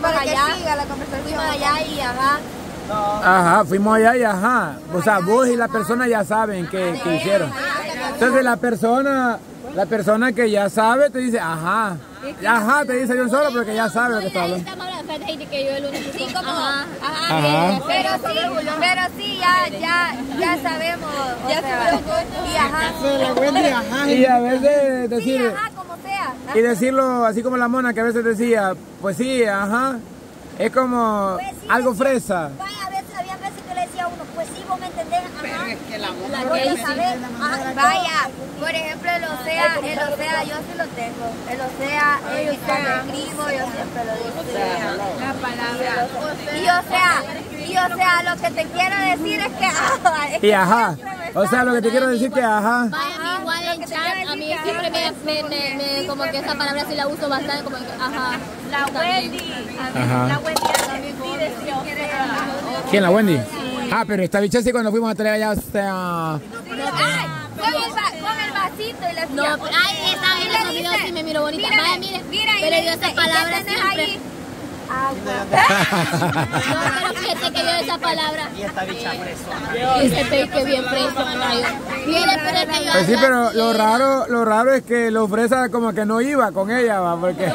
pero para allá, que siga la conversación. Fuimos allá y ajá. Ajá, fuimos allá y ajá. O sea, vos y la persona ya saben que hicieron. Entonces la persona que ya sabe te dice ajá. Ajá, te dice yo solo porque ya sabe lo que está hablando. Sí, como, ajá, ajá, pero sí, ya sabemos, o ya sea, y ajá. Y a veces decir, sí, ajá, como sea. Y decirlo así como la mona que a veces decía, pues sí, ajá, es como pues sí, algo fresa. Había veces que le decía a uno, pues sí, vos me entendés, ajá. Pero es que la mona ajá, vaya, por ejemplo, el OCEA, yo sí lo tengo. El OCEA, yo escribo, yo siempre lo digo. La palabra. Y o sea, lo que te quiero decir es que ajá. Y ajá. O sea, lo que te quiero decir que ajá. Vaya, igual en chat, a mí siempre me como que esa palabra sí la uso bastante, como que ajá. La Wendy también sí decía ajá. ¿Quién, la Wendy? Ah, pero esta bicha sí cuando fuimos a traer allá hasta... Y la no, ay, esta vez los videos sí me miro bonita. Vaya, mire, pero yo esas palabras siempre. Ahí. No, pero fíjate que yo esa palabra. Y esta bicha preso. Y se peque bien preso, amigo. Mire, pero es que yo. Pues sí, pero lo raro es que los fresas como que no iba con ella, va, porque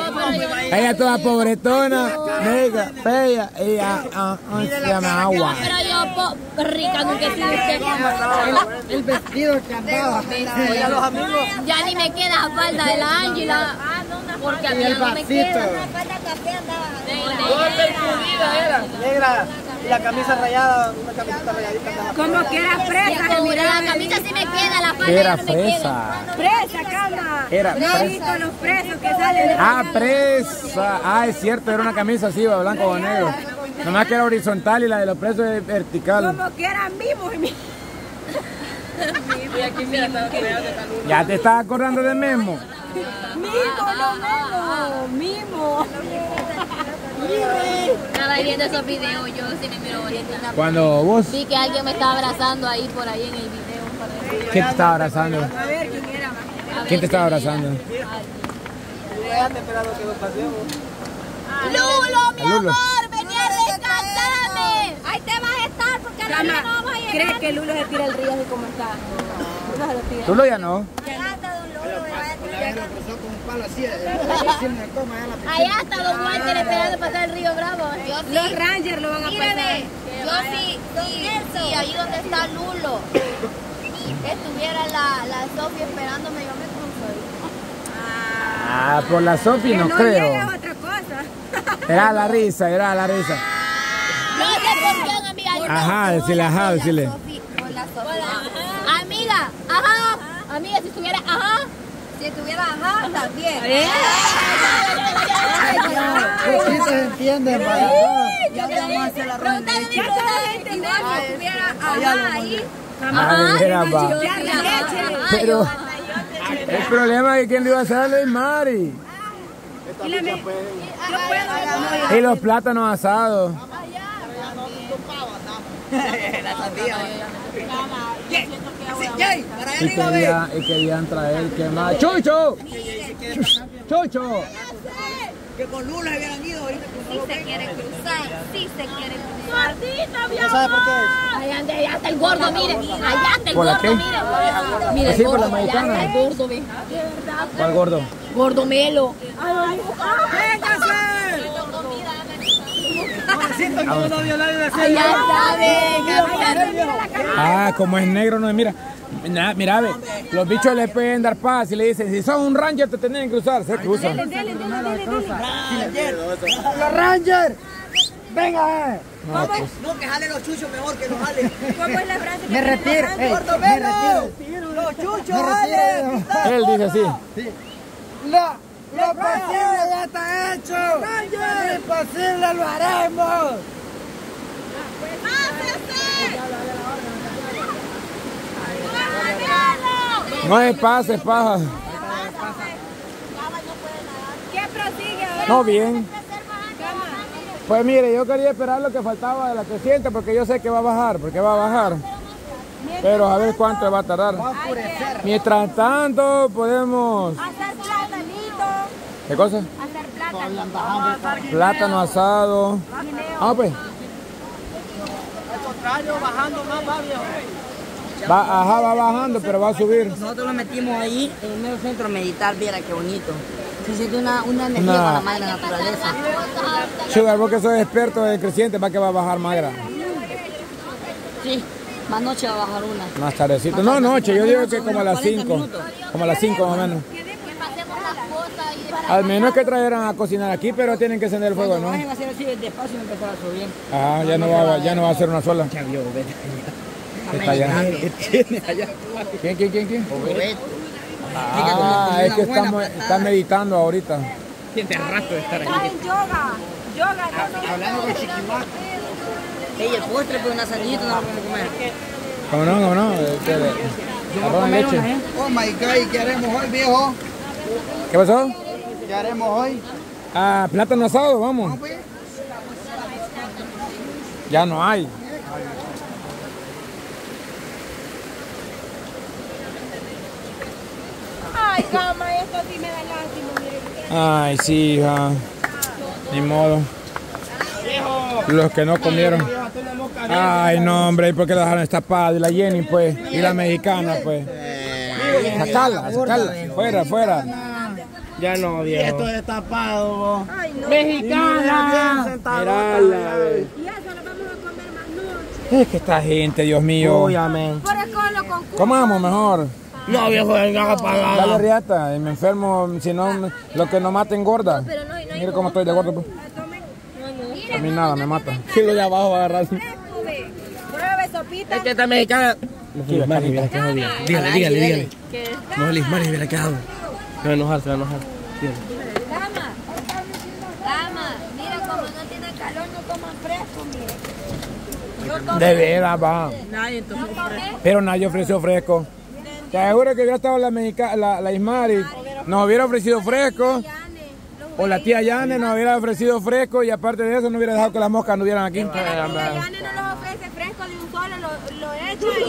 ella toda pobretona, mega, bella, ella se llama agua. Pero yo rica nunca quise. El vestido que andaba. Ya ni me queda la falda de la Ángela. Porque a mí no me queda una falda café andaba. Negra, y la camisa rayada, una camiseta rayadita. Como que era fresa, mira, la camisa sí me queda, la falda era fresa. Fresa, calma. Era fresa. Los presos que salen. Ah, presa. Ah, es cierto, era una camisa así, blanco o negro. Nomás que era horizontal y la de los presos es vertical. Como que era mimo. Ya te estás acordando de Memo. Mimo. Estaba viendo esos videos, yo sí me miro bonita. Cuando vos vi que alguien me estaba abrazando ahí por ahí en el video. ¿Quién te estaba abrazando? A ver quién era. ¿Quién te estaba abrazando? Lulo, mi amor, venía a rescatarme. Ahí te vas a estar porque ahora no vamos a llegar. ¿Crees que Lulo se tira el río así como está? Lulo ya no. Allá hasta los Walker esperando pasar el río Bravo. Los Rangers lo van a pasar. Yo sí, ahí donde está Lulo, estuviera la Sofi esperándome, yo me cruzo ahí. Ah, por la Sofi no creo. Era otra cosa. Era la risa. No sé por qué, amiga. Ajá, decile. Por la Sofi. Amiga, ajá. Amiga, si estuviera, ajá. Si estuviera ajá, también. Pues sí se entiende, hermano. Ya vamos a hacer la ronda. Si estuviera ajá ahí. Pero el problema es que quien le iba a hacer es Mari. Y los plátanos asados. La sandía. Y querían traer que más. ¡Chucho! Que con Lula habían ido ahorita. Sí se quiere cruzar. ¡Martita, mi amor! ¿Sabe por qué? Allá está el gordo, mire. Mire, así por la Mexicana. Allá está el gordo, ve. ¿Cuál gordo? Gordo Melo. Ah, como es negro, no mira. Mira, ve, los bichos le pueden dar paz y le dicen, si son un ranger te tienen que cruzar, se cruzan. Los rangers, venga. No, que jale los chuchos mejor que los jale. ¿Cómo es la frase? Me retiro. Los chuchos jalen. Él dice así. Lo posible ya está hecho. Lo imposible lo haremos. No es pase, paja. ¿Qué prosigue ahora? No, bien. Pues mire, yo quería esperar lo que faltaba de la creciente porque yo sé que va a bajar, Pero a ver cuánto va a tardar. Mientras tanto podemos... ¿Qué cosa? Hacer plata. todavía anda bajando. Plátano asado. Ah, pues. Al contrario, bajando más va, viejo. Va, ajá, va bajando, pero va a subir. Nosotros lo metimos ahí en el medio centro a meditar, viera qué bonito. Se siente una energía para la madre naturaleza. Sugar, vos que sos experto de creciente, va que va a bajar magra. Sí, más noche va a bajar una. Más tardecito. Más no, noche, yo digo que como a las 5. Como a las 5 más o menos. Al menos que trajeran a cocinar aquí, pero tienen que encender el fuego, ¿no? Van a hacer así despacio y empezar a subir. Ah, ya no va a ser una sola. Ya vio, está llenando. ¿Quién? Ah, es que está meditando ahorita. Siente rato de estar aquí. Está en yoga. Hablando con Chiquimaco. Ella el postre con una sandillita no lo puede comer. ¿Cómo no? Arroz en leche. Oh my God, ¿qué haremos hoy, viejo? ¿Qué pasó? ¿Qué haremos hoy? Ah, plátano asado, vamos. Ya no hay. Ay, cama, esto sí me da lástima, miren. Ay, sí, hija. Ni modo. Los que no comieron. Ay, no, hombre, ¿y por qué la dejaron destapada? Y la Jenny, pues. Y la mexicana, pues. Sacala. Fuera. Ya no, viejo. Esto es destapado, vos. Ay, no. Mexicana. Mirala. Y eso lo vamos a comer más noche. Es que esta gente, Dios mío. Uy, amén. Comamos mejor. No, viejo, venga para nada. Dale riata, me enfermo, si no, lo que no mata engorda. No, pero no, mire cómo estoy de gordo. Pues. No. A mí nada, me mata. Kilo de abajo va a agarrar. Pruebe sopita. Es que esta mexicana. Ismari, mira que hago. Dígale. No, Ismari, mira que hago. Se va a enojar. Cama, mira como no tiene calor, no coman fresco, mire. De veras, va. Nadie fresco. Pero nadie ofreció fresco. Te juro que hubiera estado la Ismari, nos hubiera ofrecido fresco, o la tía Yane nos hubiera ofrecido fresco, y aparte de eso no hubiera dejado que las moscas anduvieran aquí. La tía Yane no nos ofrece fresco de un solo, lo echa y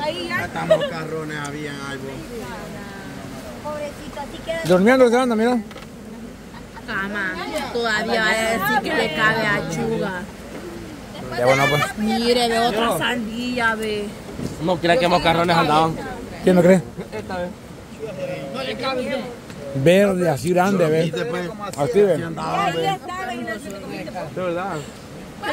ahí ya. Hasta moscarrones habían algo. Pobrecito, así queda. Durmiendo se anda, mira. Cama, todavía va a decir que le cabe a Sugar. Ya bueno, pues. Mire, ve otra sandía, ve. No crea que moscarrones andaban. ¿Quién lo cree? Esta vez. No le cabe bien. Verde, así grande, ve. Así ve. De verdad. No,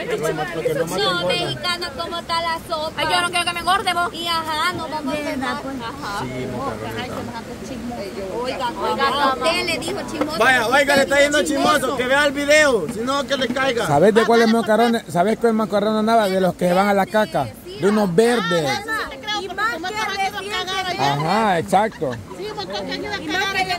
mexicana, ¿cómo está la sopa? Ay, yo no quiero que me engorde vos. Y ajá, nos vamos a engordar. Ajá. Oiga, usted le dijo chismoso. Vaya, le está yendo chismoso. Que vea el video, si no, que le caiga. ¿Sabes de cuáles macarrones? ¿Sabes cuáles macarrones andaba? De los que van a la caca. De unos verdes. Ajá, exacto. Sí, y más que en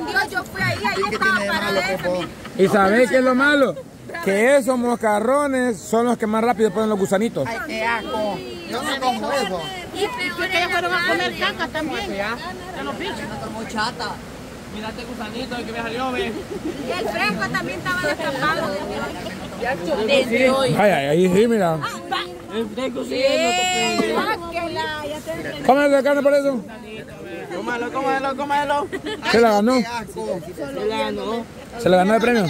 Dios, yo fui ahí estaba para eso. ¿Y sabéis qué es lo malo? Que esos moscarrones son los que más rápido ponen los gusanitos. Ay, qué asco. Yo no como eso. Y que ellos fueron a comer caca también. Ya los bichos. Muchata. Mira este gusanito que me salió, ve. Y el fresco también estaba destapado. Desde hoy. Ahí sí, mira. El fresco sí. Come la carne por eso. Cómelo. ¿Se la ganó? ¿Se la ganó el premio?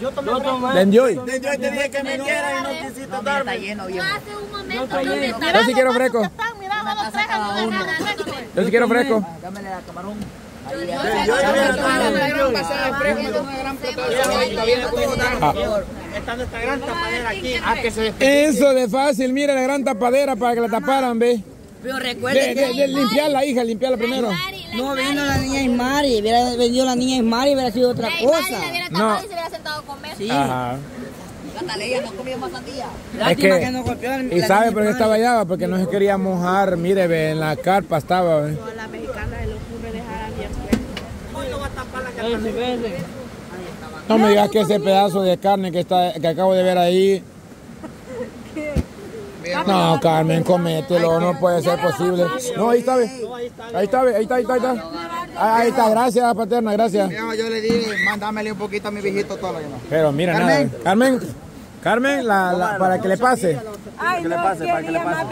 Yo tomé. Yo tenía que me diera y no quisiste darme. Está lleno, viejo. Yo sí quiero fresco. Dámele la camarón. Eso de fácil, mira la gran tapadera para que la taparan, ve. Pero recuerden que limpiarla, hija, limpiarla primero. No, vino la niña Ismari, hubiera venido la niña Ismari, hubiera sido otra cosa. No, se hubiera sentado a comer. Sí. Catalina no comía más sandía. Lástima que no golpeó la niña. Y sabe por qué estaba allá, porque no se quería mojar, mire, ve, en la carpa estaba, ve. No me digas que ese pedazo de carne que acabo de ver ahí. No, Carmen, comételo, no puede ser posible. No, ahí está. Ahí está, gracias, paterna, gracias. Yo le dije, mándamele un poquito a mi viejito todo lo que no. Pero mira, Carmen. Carmen, para que le pase. Ay, no, para que le pase.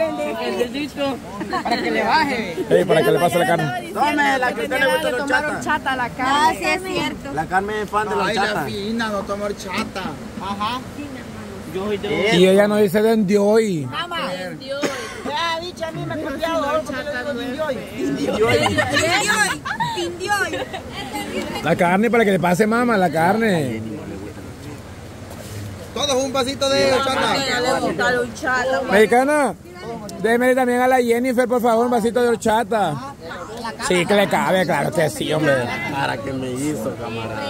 Para que le baje. Sí, para que le pase la Carmen. Tome, la que usted le gusta la horchata. Chata la Carmen. Ah, sí, es cierto. La Carmen es fan de la horchata. Ay, la fina, no toma horchata. Ajá. Y ella nos dice de Ndioy. Mamá, Ndioy. Ya, dicho a mí me ha cambiado. Ndioy. Ndioy. Ndioy. La carne para que le pase, mamá, la carne. Todos un vasito de horchata. Mexicana, déjeme también a la Jennifer, por favor, un vasito de horchata. Sí, que le cabe, claro que sí, hombre. Para que me hizo, camarada.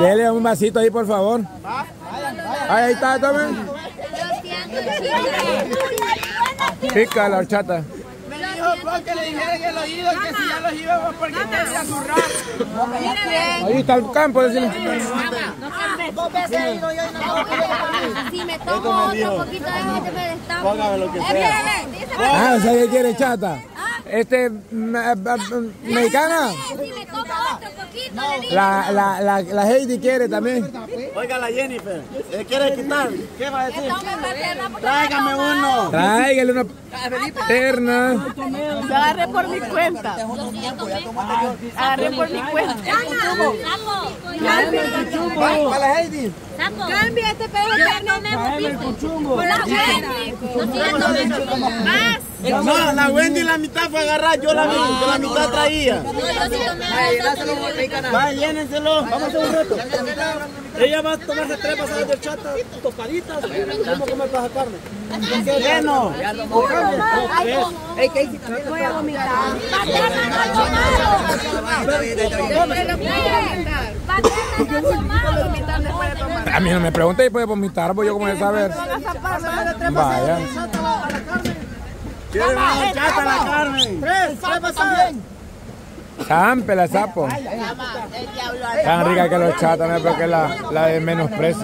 Dele un vasito ahí, por favor. Ahí está, tomen. Pica la horchata. Porque le dijeron en el oído que si ya los íbamos porque se iba a zurrar. Ahí está el campo, decirle. Dos veces he ido yo y no me. Si me tomo otro poquito de agua que me destapo. Póngame lo que sea. Ah, o sea, ¿qué quiere, chata? Mexicana. Si me tomo otro poquito. La Heidi quiere también. Oiga, la Jennifer. ¿Le quiere quitar? ¿Qué va a decir? Tráigame uno. Tráigale una terna. Yo agarré por mi cuenta. Agarré por mi cuenta. Cambia el cuchumbo. Cambia este pedo de carne. Por la Wendy. No, la Wendy la mitad fue agarrar. Yo la mitad traía. Va, llénenselo. Vamos a un reto. Ella va a tomarse 3 pasadas de horchata tocaditas. ¿Cómo comer para esa carne? Lleno. Voy a vomitar. A mí no me pregunta y puede vomitar, pues yo como de saber. Vaya. ¿Quieres una horchata la Carmen? 3 pasadas. Chámpela, sapo. Tan rica que los chatas, no es porque la de menos precio.